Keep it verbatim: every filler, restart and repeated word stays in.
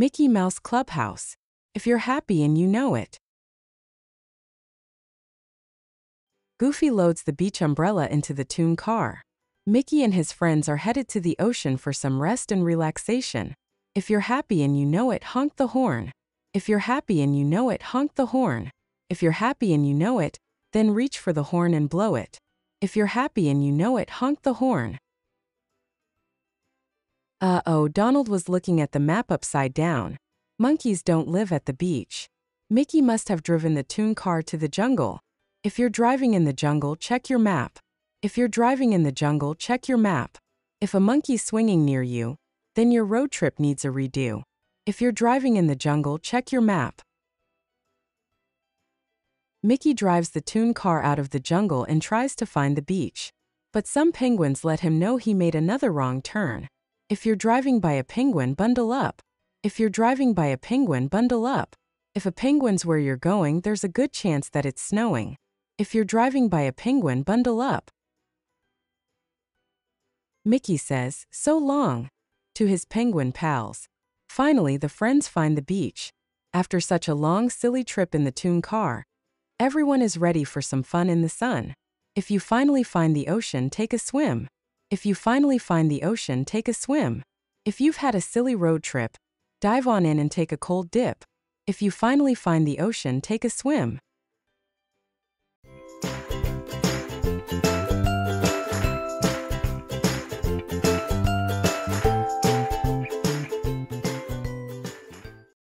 Mickey Mouse Clubhouse, if you're happy and you know it. Goofy loads the beach umbrella into the toon car. Mickey and his friends are headed to the ocean for some rest and relaxation. If you're happy and you know it, honk the horn. If you're happy and you know it, honk the horn. If you're happy and you know it, then reach for the horn and blow it. If you're happy and you know it, honk the horn. Uh-oh, Donald was looking at the map upside down. Monkeys don't live at the beach. Mickey must have driven the toon car to the jungle. If you're driving in the jungle, check your map. If you're driving in the jungle, check your map. If a monkey's swinging near you, then your road trip needs a redo. If you're driving in the jungle, check your map. Mickey drives the toon car out of the jungle and tries to find the beach. But some penguins let him know he made another wrong turn. If you're driving by a penguin, bundle up. If you're driving by a penguin, bundle up. If a penguin's where you're going, there's a good chance that it's snowing. If you're driving by a penguin, bundle up. Mickey says, "So long," to his penguin pals. Finally, the friends find the beach. After such a long, silly trip in the toon car, everyone is ready for some fun in the sun. If you finally find the ocean, take a swim. If you finally find the ocean, take a swim. If you've had a silly road trip, dive on in and take a cold dip. If you finally find the ocean, take a swim.